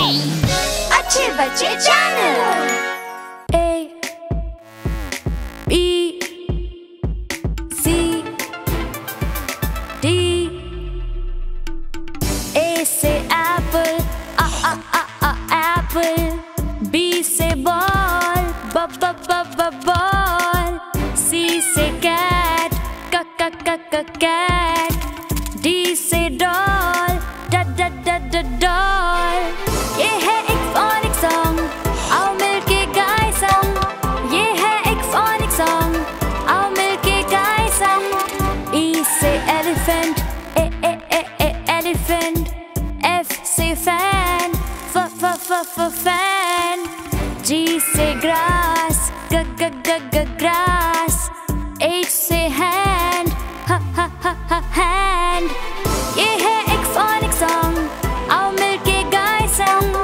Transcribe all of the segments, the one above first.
अच्छे बच्चे channel. A B C D. A से एप्पल, आ आ आ आ एप्पल। बी से बॉल, ब ब ब ब बॉल। सी से कैट, क क क क कैट। डी से डॉल, ड ड ड ड डॉल। Fan. G से grass, g g g g grass. H से hand, ha ha ha ha hand. ये है एक phonic song, आओ मिलके गाएं संग.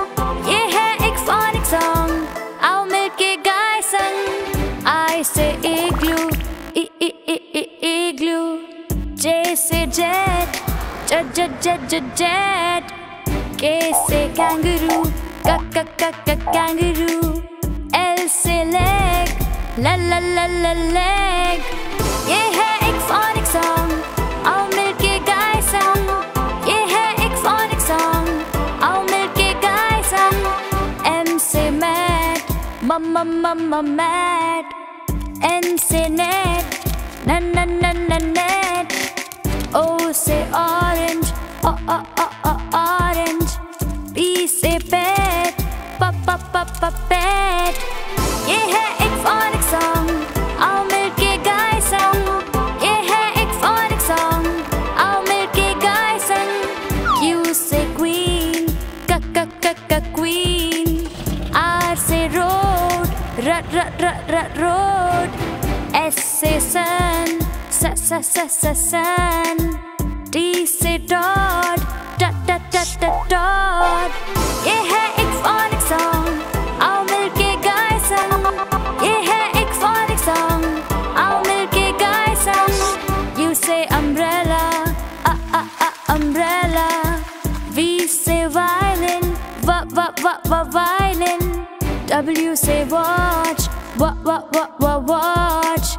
ये है एक phonic song, आओ मिलके गाएं संग. I से igloo, i i i i igloo. J से jet, j j j j jet. K से kangaroo. K k k k kangaroo. L से leg, la la la la leg. ये है एक phonic song, आओ मिलके गाएं संग. ये है एक phonic song, आओ मिलके गाएं संग. M से mat, ma ma ma ma mat. N से net, na na na na net. O से orange, o o o o orange. P से pet, pa pa pa pa pet. ये है एक phonic song, आओ मिलके गाएं संग. ये है एक phonic song, आओ मिलके गाएं संग. Q से queen, k k k k queen. R से road, r r r r road. S से sun, s s s s sun. T से dog, da da da da dog. ये है एक phonic song, आओ मिलके गाएं संग. ये है एक phonic song, आओ मिलके गाएं संग. U से umbrella, a a a umbrella. V से violin, va va va va violin. W से watch, wa wa wa wa watch.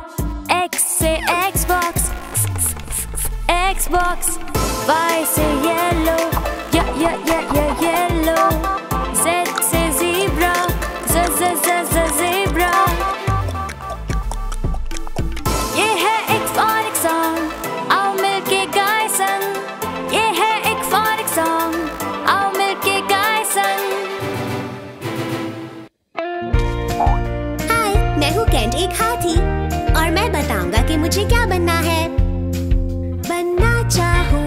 X से Xbox, Xbox. Y से yellow, ya ya ya ya yellow. Z से zebra, z z z z zebra. ये है एक phonic song, आओ मिलके गाएं संग. ये है एक phonic song, आओ मिलके गाएं संग. हाय, मैं हूँ कैंट, एक हाथी, और मैं बताऊंगा कि मुझे क्या बनना है. बनना चाहूँ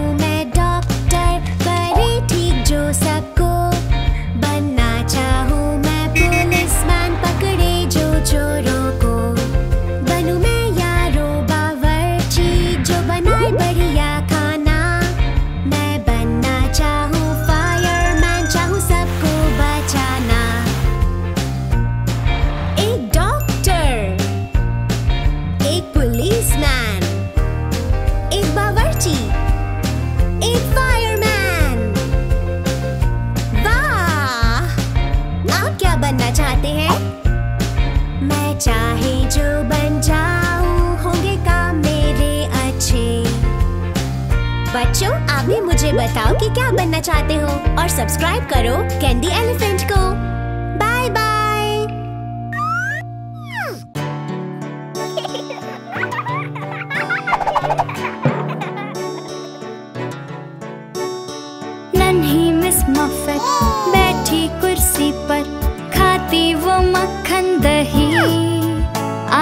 बच्चों. आप भी मुझे बताओ कि क्या बनना चाहते हो और सब्सक्राइब करो कैंडी एलिफेंट को. Bye bye. नन्ही मिस मफिट बैठी कुर्सी पर, खाती वो मक्खन दही.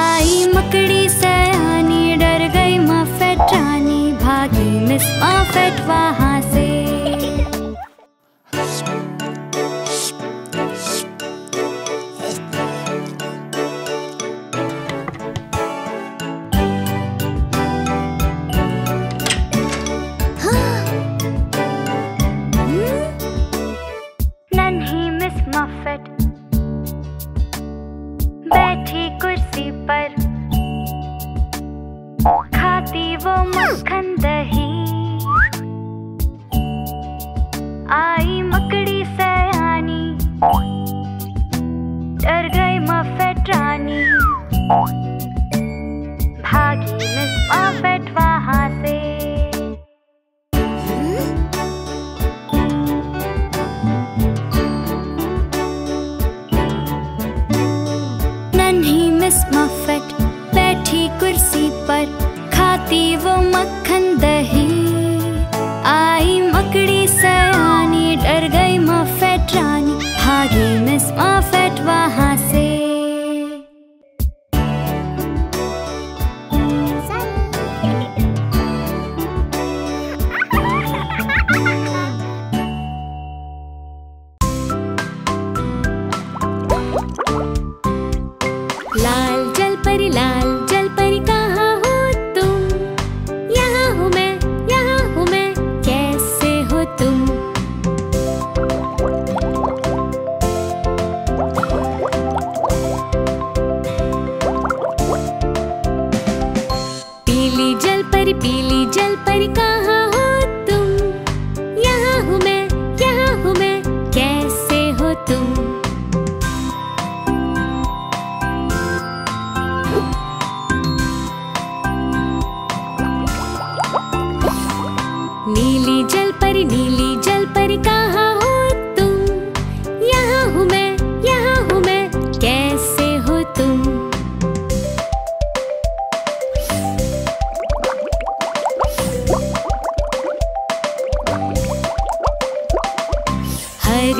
आई मकड़ी सयानी, डर गई मफिट रानी. भागी मिस मफिट वहाँ से. नन्ही मिस मफिट बैठी कुर्सी पर, खाती वो मक्खन दही. आई मकड़ी सयानी,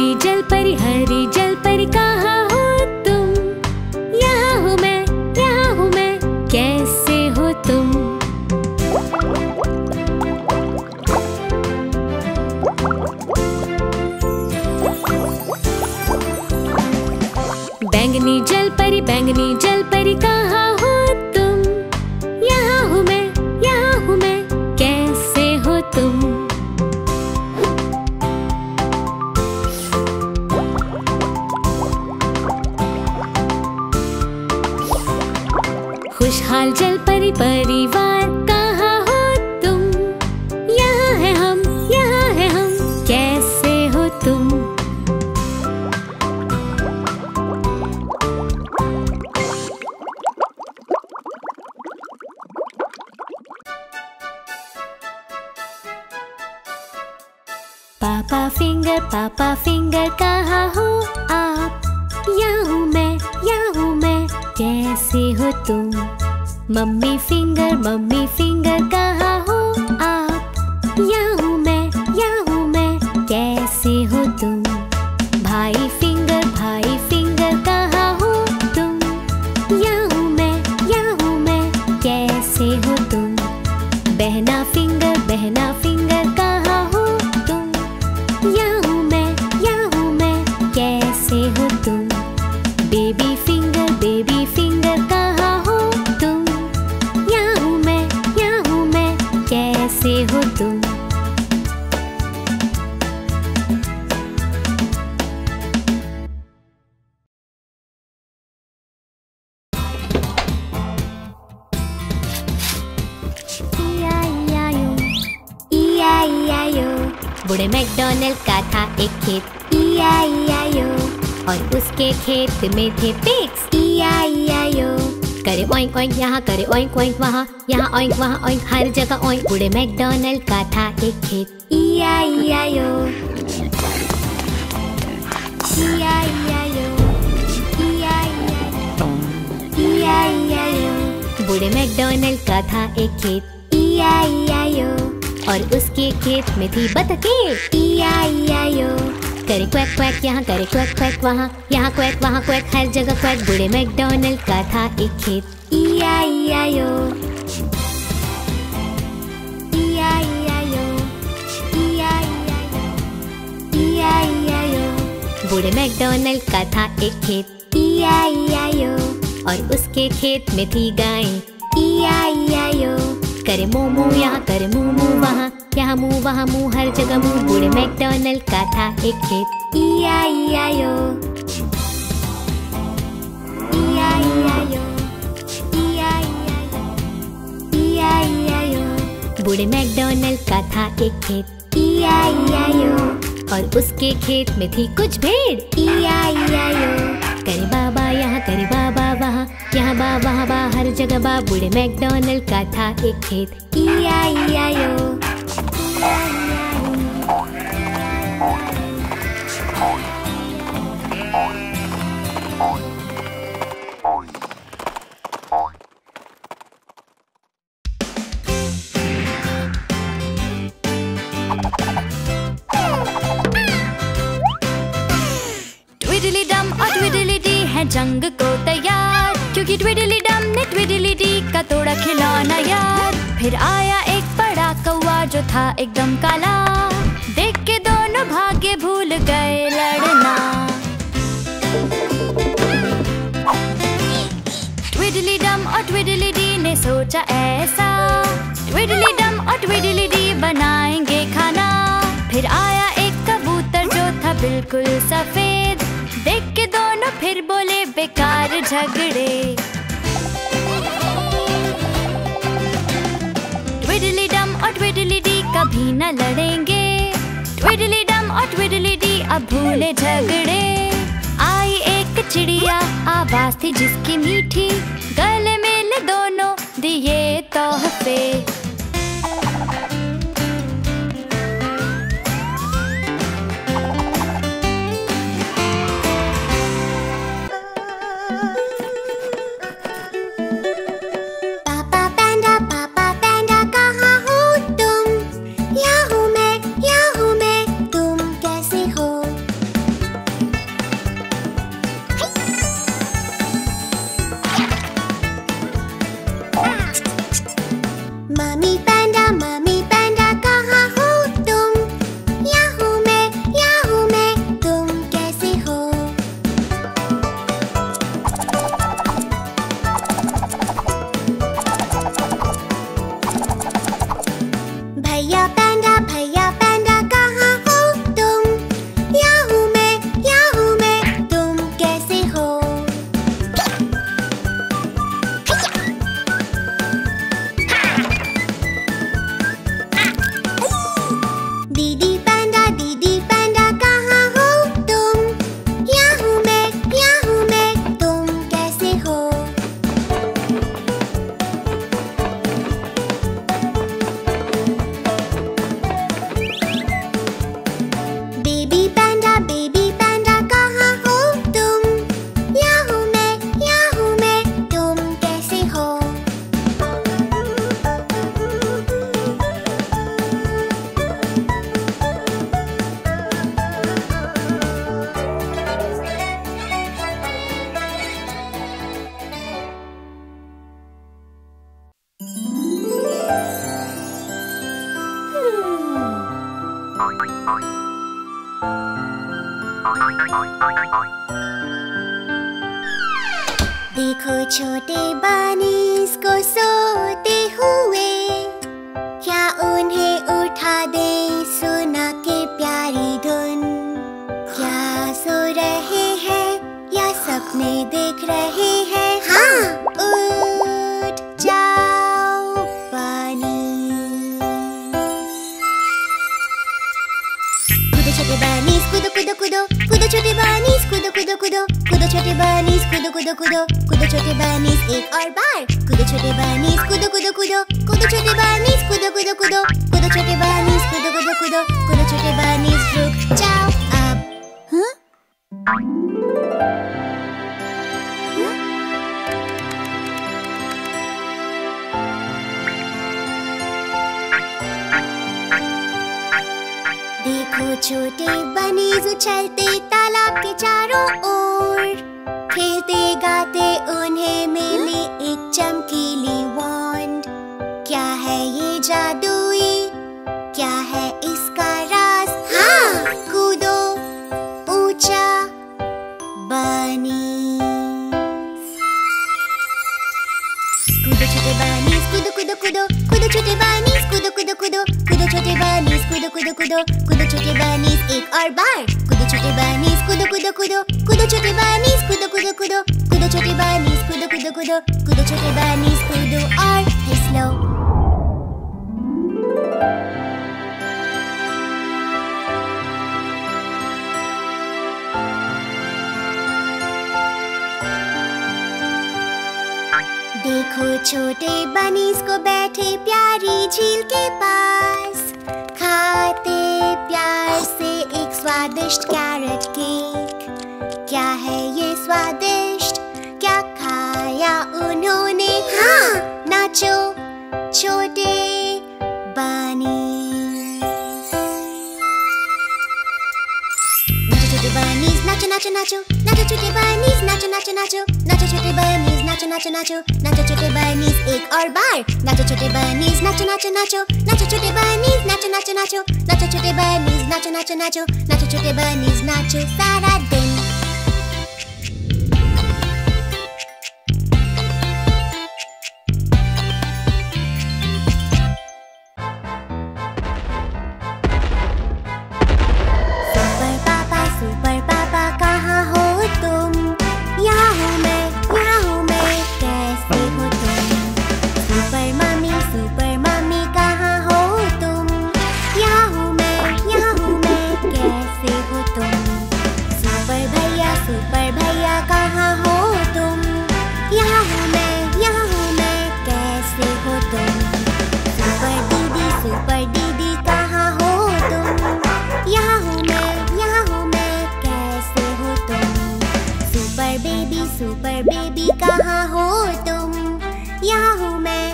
हरी जल परी कहाँ हो तुम? यहाँ हूँ मैं कैसे हो तुम? बैंगनी जल परी कहाँ हो तुम? यहाँ हूँ मैं कैसे हो तुम? खुशहाल जल परी परिवार कहाँ हो तुम? यहाँ है हम कैसे हो तुम? पापा फिंगर कहाँ हो आप? यहाँ हूँ मैं कैसे हो तुम? मम्मी फिंगर कहाँ हो आप? यहाँ हूँ मैं कैसे हो तुम? भाई फिंगर कहाँ हो तुम? यहाँ हूँ मैं कैसे हो तुम? बहना फिंगर कहाँ हो तुम? यहाँ हूँ मैं कैसे हो तुम? बेबी फिंगर कहाँ हो तुम? यहाँ हूँ मैं कैसे हो तुम? बूढ़े मैकडोनल्ड का था एक खेत ई आई आई ओ और उसके खेत में थे पिग्स ई आई आई ओ। करे ओइंक ओइंक यहाँ, करे ओइंक ओइंक वहाँ, यहाँ ओइंक वहाँ ओइंक, हर जगह ओइंक। बूढ़े मैकडोनल्ड का था एक खेत ई आई आई ओ। बूढ़े मैकडोनल्ड का था एक खेत ई आई आई ओ और उसके खेत में थी बतखें ई आई आई ओ। करे क्वैक क्वैक यहाँ, करे क्वैक क्वैक वहाँ, यहाँ क्वैक वहाँ क्वैक, हर जगह क्वैक। बूढ़े मैकडोनल्ड का था एक खेत ई आई आई ओ। बूढ़े मैकडोनल्ड का था एक खेत ई आई आई ओ और उसके खेत में थी गायें ई आई आई ओ। करे मू मू यहाँ, करे मू मू वहाँ, यहाँ मुँह वहाँ मुँह, हर जगह मुँह। बूढ़े मैकडोनल्ड का था एक खेत ई आई आई ओ। बूढ़े मैकडोनल्ड का था एक खेत ई आई आई ओ और उसके खेत में थी कुछ भेड़ ई आई आई ओ। करे बाबा यहाँ, करे बाबा वहाँ, यहाँ बाबा हवा, हर जगह बा। बूढ़े मैकडोनल्ड का था एक खेत ई आई आई ओ। ट्विडली डम और ट्विडली डी है जंग को तैयार, क्योंकि ट्विडली डम ने ट्विडली डी का तोड़ा खिलौना यार। फिर आया एक बड़ा कौवा जो था एकदम काला, देख के दोनों भागे भूल गए लड़ना। ट्विडली डम और ट्विडली डी ने सोचा ऐसा, ट्विडली डम और ट्विडली डी बनाएंगे खाना। फिर आया एक कबूतर जो था बिल्कुल सफेद, देख के दोनों फिर बोले बेकार झगड़े। ट्विडली डम और ट्विडली डी कभी न लड़ेंगे, ट्विडली डम और ट्विडली डी अब भूले झगड़े। आई एक चिड़िया, आवाज थी जिसकी मीठी, गले मिले दोनों दिए तोहफे। देखो छोटे बानीस को सोते हुए, क्या उन्हें उठा दे सुना के प्यारी धुन। क्या सो रहे हैं या सपने देख रहे हैं? हाँ, उठ जाओ बानी। कूदो छोटे बानीस, कूदो कूदो कूदो, कूदो छोटे बानीस, कूदो कूदो कूदो, कूदो छोटे बानीस, कूदो कूदो कूदो, कूदो छोटे बानीस एक और बार। कूदो छोटे बानीस, कूदो कूदो कूदो, कूदो छोटे बानीस, कूदो कूदो कूदो, कूदो छोटे बानीस, कूदो कूदो कूदो, कूदो छोटे बानीस रुक जाओ अब। हाँ? हाँ? देखो छोटे बानीस उछलते तालाब के चारों ओर, खेलते गाते उन्हें मिली एक चमकीली वॉन्ड। क्या है ये जादुई, क्या है इसका राज? हाँ, कूदो ऊंचा बानी। कूदो छोटे बानीस, कूदो कूदो कूदो, कूदो छोटे बानीस, कूदो कूदो कूदो, कूदो छोटे बानीस, कूदो कूदो कूदो, कूदो छोटे बानीस एक और बार। कूदो छोटे बानीस, कूदो कूदो कूदो, कूदो छोटे बानीस, कूदो कूदो कूदो, कूदो छोटे बानीस, कूदो कूदो कूदो, कूदो छोटे बानीस कूदो और फिसलो। देखो छोटे बानीस को बैठे प्यारी झील के पास, खाते प्यार से एक स्वादिष्ट कैरेट केक। क्या है ये स्वादिष्ट, क्या खाया उन्होंने? हाँ, नाचो छोटे बानीस। नाचो छोटे बानीस, नाचो नाचो नाचो, नाचो छोटे बानीस, नाचो नाचो नाचो, नाचो छोटे बानीस, नाचो नाचो नाचो, नाचो छोटे बानीस एक और बार। नाचो छोटे बानीस, नाचो नाचो नाचो, नाचो छोटे बानीस, नाचो नाचो नाचो, नाचो छोटे बानीस, नाचो नाचो नाचो, नाचो छोटे बानीस, नाचो सारा दिन। सुपर बेबी कहाँ हो तुम? यहाँ हूँ मैं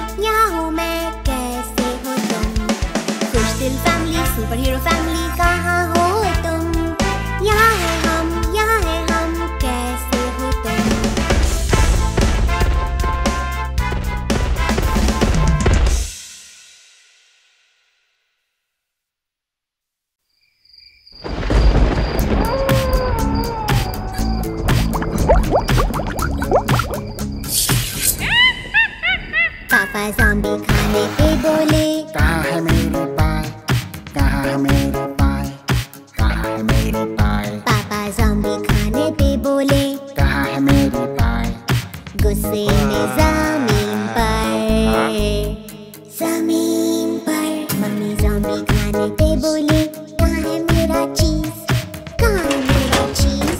कैसे हो तुम? खुश दिल फैमिली, सुपर हीरो फैमिली कहाँ हो तुम? यहाँ है हम कैसे हो तुम? ज़ॉम्बी खाने पे बोले, कहाँ है मेरे पाय, कहाँ है मेरे पाय, कहाँ है मेरे पाय। पापा ज़ॉम्बी खाने पे बोले, कहाँ है मेरे पाय। गुस्से में ज़मीन पर मम्मी ज़ॉम्बी खाने पे बोले, कहाँ है मेरा चीज, कहाँ है मेरा चीज,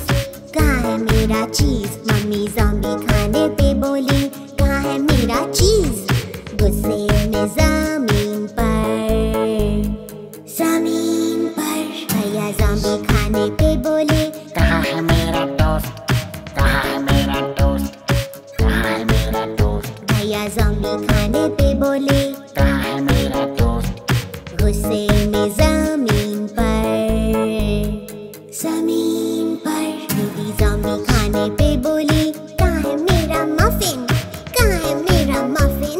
कहाँ है मेरा चीज। मम्मी ज़ॉम्बी खाने पे बोले, कहाँ है मेरा चीज। गुस्से में ज़मीन पर भैया ज़ॉम्बी खाने पे बोले, कहाँ है मेरा टोस्ट, कहाँ है मेरा टोस्ट, कहाँ है मेरा टोस्ट। भैया ज़ॉम्बी खाने पे बोले, कहाँ है मेरा टोस्ट। गुस्से में ज़मीन पर दीदी ज़ॉम्बी खाने पे बोले, कहाँ है मेरा मफिन, कहाँ है मेरा मफिन,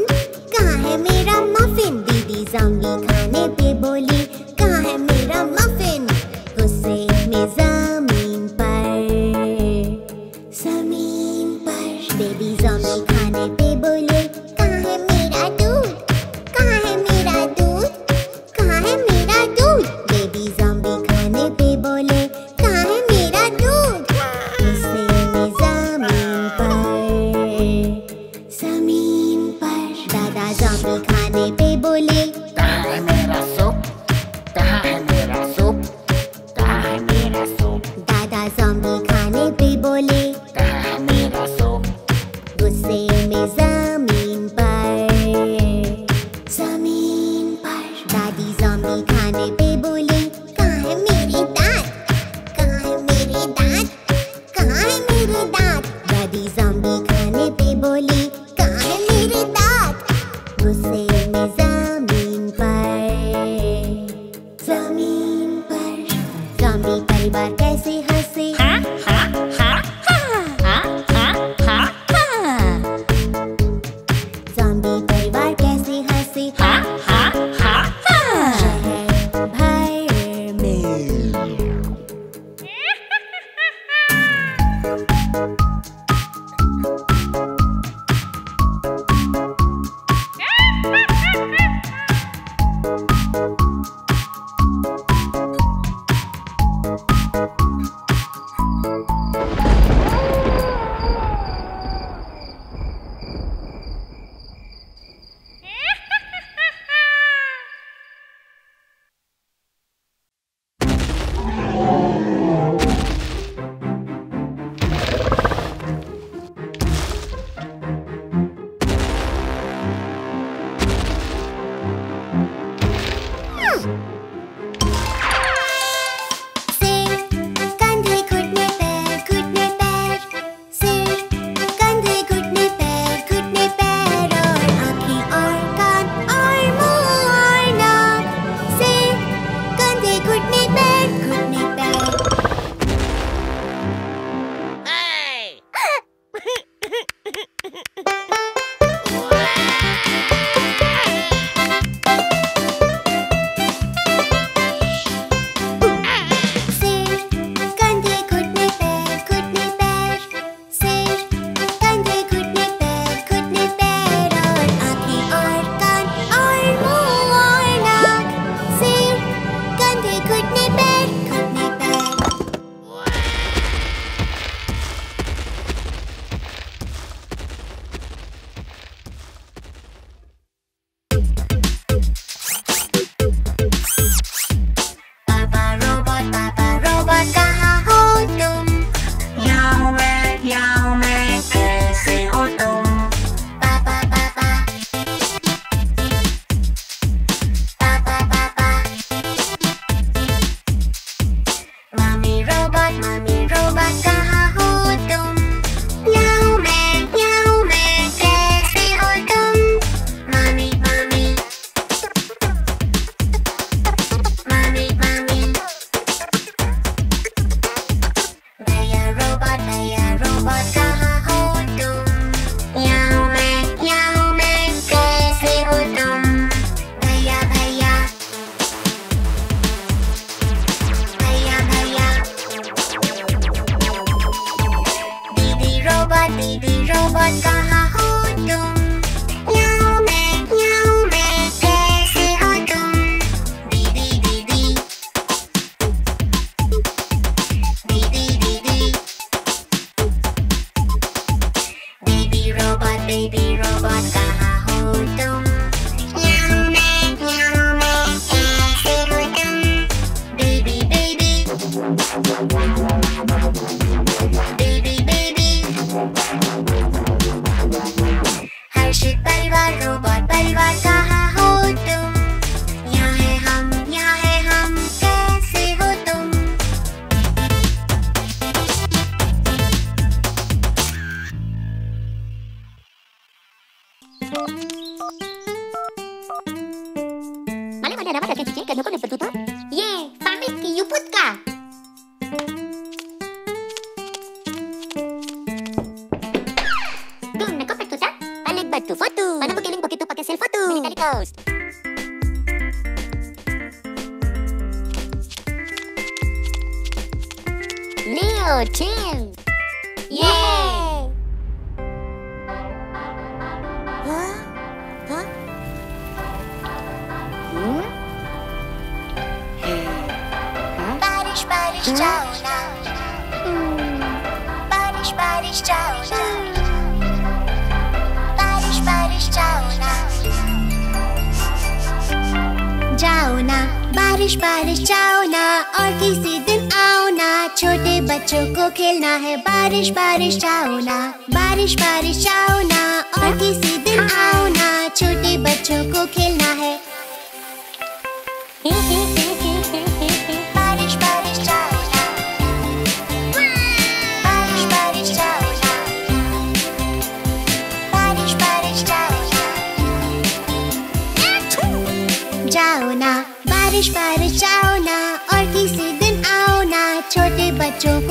कहाँ है मेरा मफिन। दीदी ज़ॉम्बी खाने पे बोली, कहाँ है मेरा मफिन। गुस्से में ज़मीन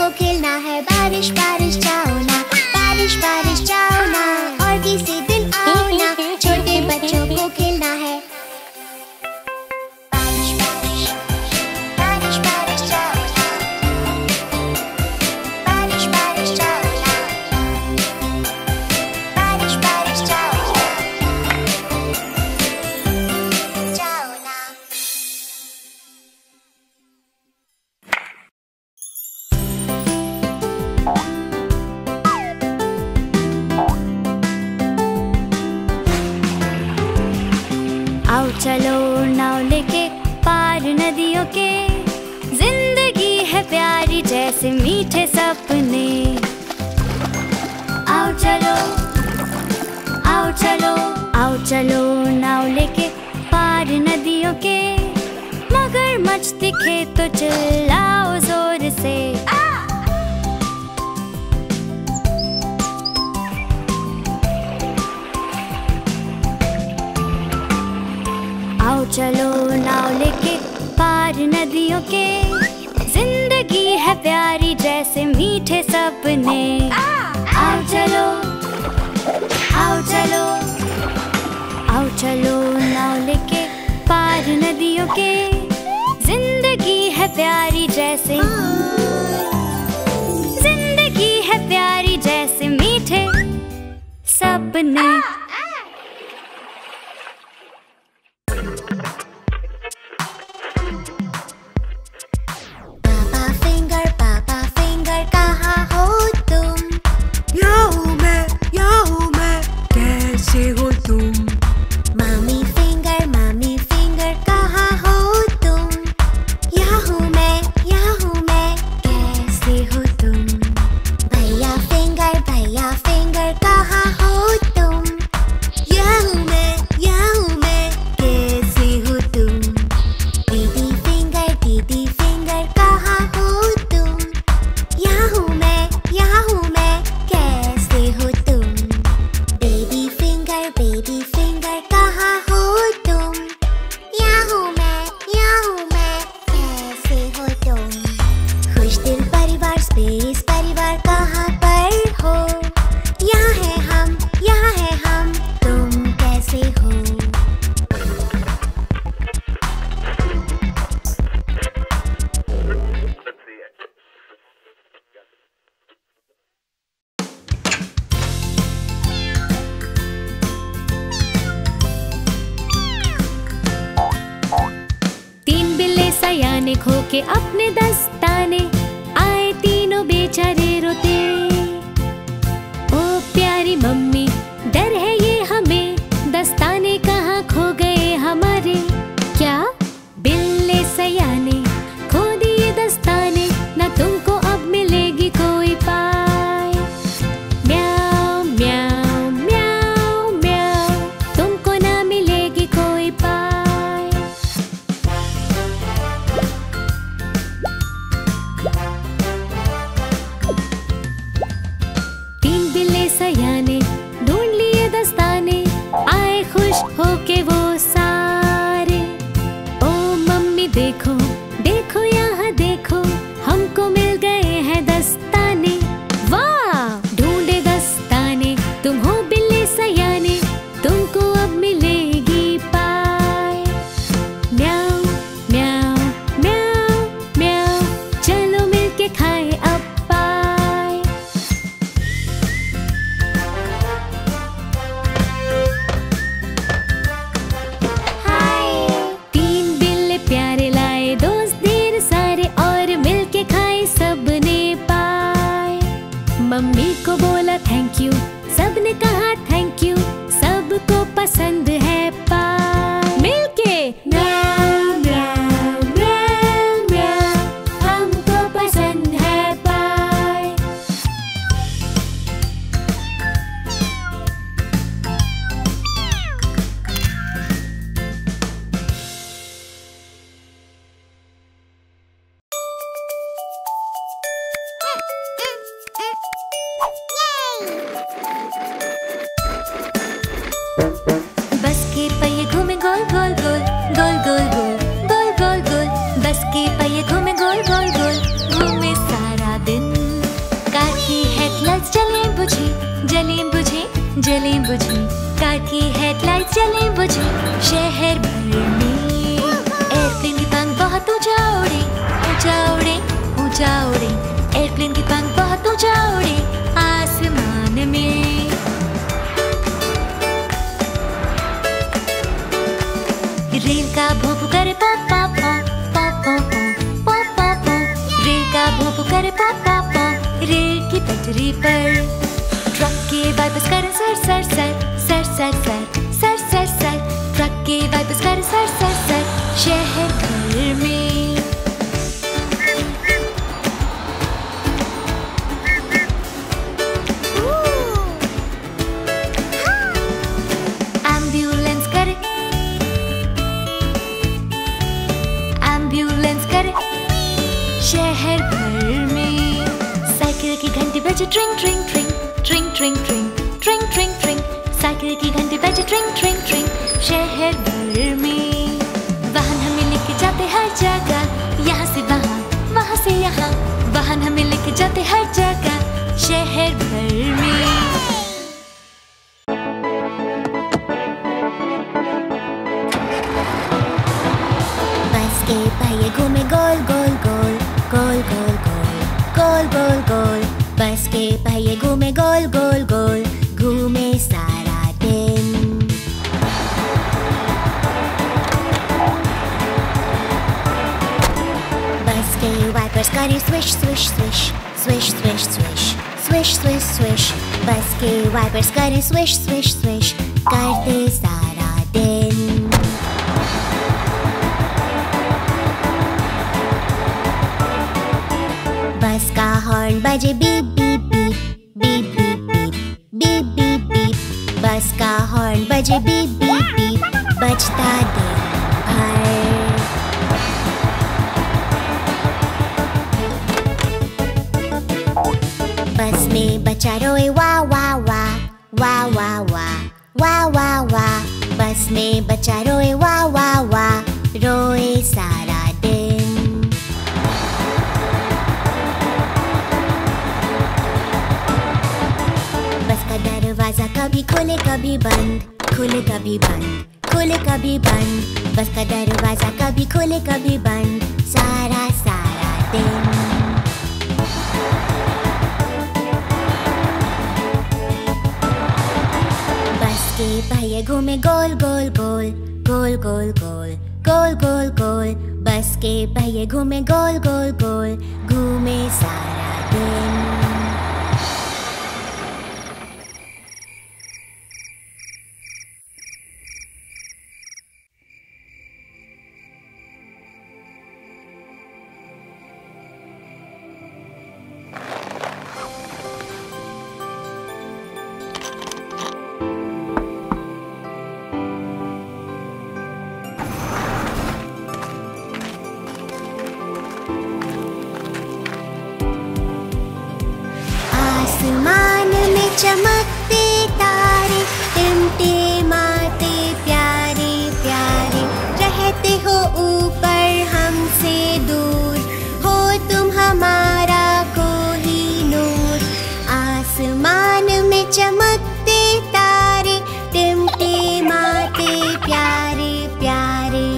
सबको खेलना है, बारिश बारिश जाओ ना, बारिश बारिश जाओ ना, और किसी दिन आओ ना, छोटे बच्चों को खेलना है। बारिश बारिश बारिश बारिश जाओ ना, बारिश बारिश जाओ ना, बारिश बारिश जाओ ना, जाओ ना। आओ चलो नाव लेके पार नदियों के, जिंदगी है प्यारी जैसे मीठे सपने। आओ चलो, आओ चलो, आओ चलो नाव लेके पार नदियों के, मगरमच्छ दिखे तो चिल्लाओ जोर से। आओ चलो नाव लेके पार नदियों के, जिंदगी है प्यारी जैसे मीठे सपने। आओ चलो, आओ चलो, आओ चलो नाव लेके पार नदियों के, जिंदगी है प्यारी जैसे, जिंदगी है प्यारी जैसे मीठे सपने। खोके अपने दस्ताने आए तीनों बेचारे रोते। ओ प्यारी मम्मी डर है ये हमें, दस्ताने कहाँ खो गए हमारे। क्या बिल्ले सयाने खो दिए दस्ताने, ना तुमको अब मिलेगी कोई पाय। म्याऊ म्याऊ म्याऊ म्याऊ, तुमको ना मिलेगी कोई पाय। सयाने ढूंढ लिए दस्ताने आए खुश होके वो सारे। ओ मम्मी देखो देखो यहाँ देखो, हमको मिल गए हैं दस्ताने। वाह ढूंढे दस्ताने, तुम हो बिल्ले सयाने, तुमको अब मिलेगी पाय। म्याऊ म्याऊ म्याऊ म्याऊ, चलो मिलके खाए अब। मम्मी को बोला थैंक यू, सबने कहा थैंक यू, सबको पसंद है पाय। मिलके म्याऊ म्याऊ म्याऊ म्याऊ, हमको पसंद है पाय। गोल गोल गोल, बस के पहिए घूमे गोल गोल गोल, घूमे सारा दिन। चले बुझे, कार की हेडलाइट चले बुझे, शहर भर में एयरप्लेन की पंख बहुत ऊंचा उड़े, ऊंचा उड़े, ऊंचा उड़े, एयरप्लेन की पंख बहुत ऊंचा उड़े आसमान में। रेल का भोंप करे pop pop pop pop pop, rail का भोंप करे पॉप पॉप पॉप, रेल की पटरी पर ट्रक के वापस कर सर सर सर सर सर सर सर सर, ट्रक के वापस कर सर सर सर शहर भर में। शहर भर में साइकिल की घंटी बजे ट्रिंग ट्रिंग ट्रिंग ट्रिंग ट्रिंग ट्रिंग ट्रिंग ट्रिंग ट्रिंग, साइकिल की घंटी बजे ट्रिंग ट्रिंग ट्रिंग शहर भर में। वाहन हमें लेके जाते हर जगह, यहाँ से वहाँ, वहाँ से यहाँ, वाहन हमें लेके जाते हर जगह शहर भर में। बस के पहिए घूमे गोल गोल गोल गोल गोल गोल गोल गोल गोल, बस के पहिए घूमे गोल गोल गोल, घूमे सारा दिन। बस के वाइपर्स करे swish swish swish swish swish swish swish swish swish, bus के वाइपर्स करे स्विश स्विश स्विश करते सारा दिन। बस का हॉर्न बजे beep beep beep beep beep beep beep beep beep, bus का हॉर्न बजे बीप बीप बीप बजता दिन भर। बस में बच्चा रोए वाह वाह वाह वाह वाह वाह वाह वाह वाह, बस में बच्चा रोए वाह वाह वाह, रोए सारा दिन। दरवाजा कभी खोले कभी बंद, खोले कभी बंद, खोले कभी बंद, बस का दरवाजा कभी खोले कभी बंद सारा सारा दिन। बस के पहिए घूमे गोल गोल गोल गोल गोल गोल गोल गोल गोल, बस के पहिए घूमे गोल गोल गोल, घूमे सारा दिन। चमकते तारे टिमटिमाते प्यारे प्यारे, रहते हो ऊपर हमसे दूर, हो तुम हमारा कोही नूर। आसमान में चमकते तारे टिमटिमाते प्यारे प्यारे।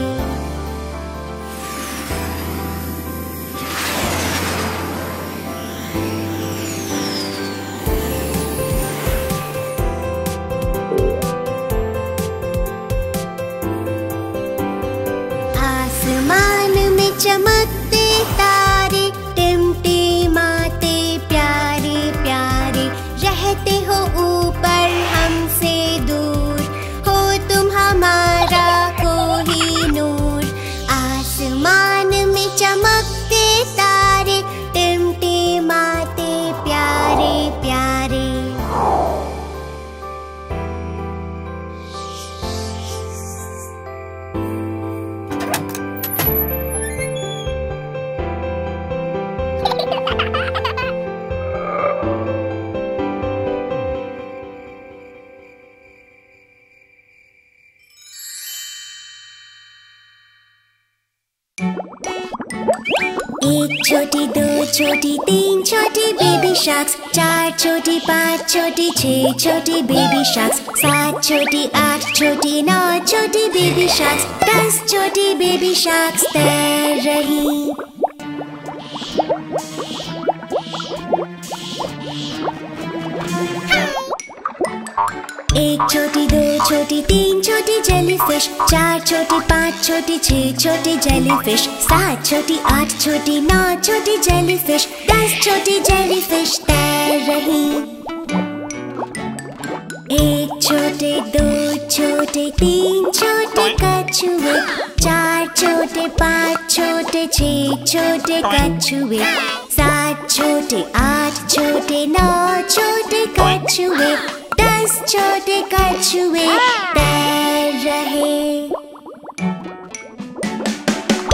चमकते तारे टिमटिमाते प्यारे प्यारे, रहते हो ऊपर छोटी दो छोटी तीन छोटी बेबी शार्क्स, चार छोटी पाँच छोटी छः छोटी बेबी शार्क्स, सात छोटी आठ छोटी नौ छोटी बेबी शार्क्स, 10 छोटी बेबी शार्क्स तैर रही। एक छोटी दो छोटी तीन छोटी जेलीफिश, चार छोटी पाँच छोटी छः छोटी जेलीफिश, सात छोटी आठ छोटी नौ छोटी जेलीफिश, 10 छोटी जेलीफिश तैर रही। एक छोटे दो छोटे तीन छोटे कछुए, चार छोटे पाँच छोटे छः छोटे कछुए, सात छोटे आठ छोटे नौ छोटे कछुए, 10 छोटे कछुए तैर रहे।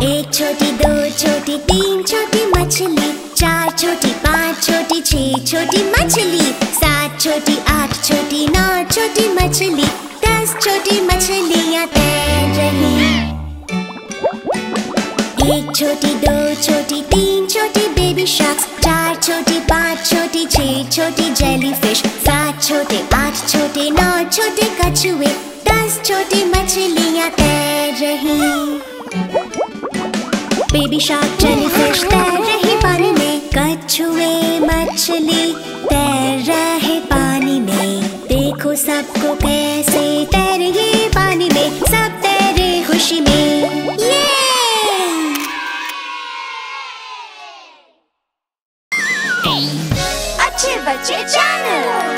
एक छोटी दो छोटी तीन छोटी मछली, चार छोटी पाँच छोटी छः छोटी मछली, सात छोटी आठ छोटी नौ छोटी मछली, 10 छोटी मछलियाँ तैर रही। एक छोटी दो छोटी तीन छोटी बेबी शार्क्स, चार छोटी पाँच छोटी छः छोटी जेलीफिश, सात छोटे आठ छोटे नौ छोटे कछुए, 10 छोटी मछलियाँ तैर रही। बेबी शार्क जेलीफिश तैर रही पानी में, कछुए मछली तैर रहे पानी में, देखो सबको कैसे तैर ये पानी में, सब तैरे खुशी में। Acche Bache Channel।